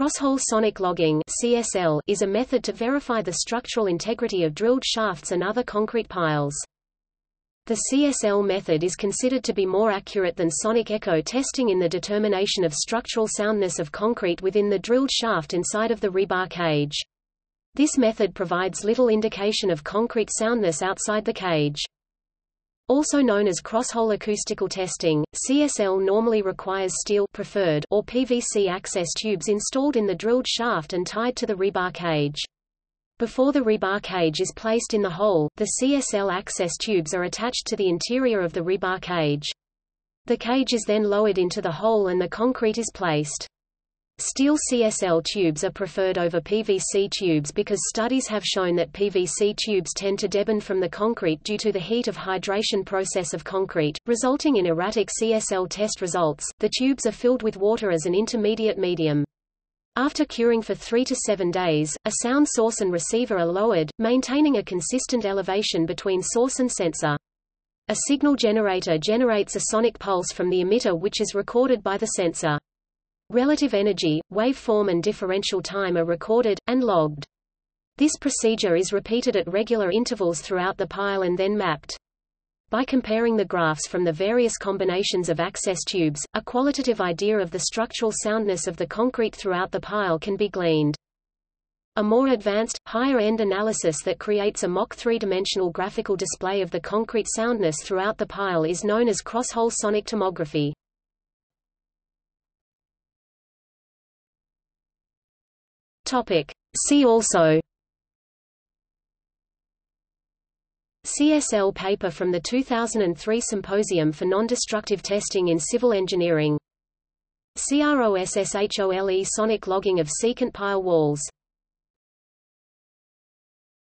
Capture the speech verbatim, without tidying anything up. Crosshole sonic logging (C S L) is a method to verify the structural integrity of drilled shafts and other concrete piles. The C S L method is considered to be more accurate than sonic echo testing in the determination of structural soundness of concrete within the drilled shaft inside of the rebar cage. This method provides little indication of concrete soundness outside the cage. Also known as crosshole acoustical testing, C S L normally requires steel preferred or P V C access tubes installed in the drilled shaft and tied to the rebar cage. Before the rebar cage is placed in the hole, the C S L access tubes are attached to the interior of the rebar cage. The cage is then lowered into the hole and the concrete is placed. Steel C S L tubes are preferred over P V C tubes because studies have shown that P V C tubes tend to deaden from the concrete due to the heat of hydration process of concrete, resulting in erratic C S L test results. The tubes are filled with water as an intermediate medium. After curing for three to seven days, a sound source and receiver are lowered, maintaining a consistent elevation between source and sensor. A signal generator generates a sonic pulse from the emitter, which is recorded by the sensor. Relative energy, waveform and differential time are recorded, and logged. This procedure is repeated at regular intervals throughout the pile and then mapped. By comparing the graphs from the various combinations of access tubes, a qualitative idea of the structural soundness of the concrete throughout the pile can be gleaned. A more advanced, higher-end analysis that creates a mock three-dimensional graphical display of the concrete soundness throughout the pile is known as crosshole sonic tomography. See also C S L paper from the two thousand three Symposium for Non-Destructive Testing in Civil Engineering. CROSSHOLE sonic logging of secant pile walls.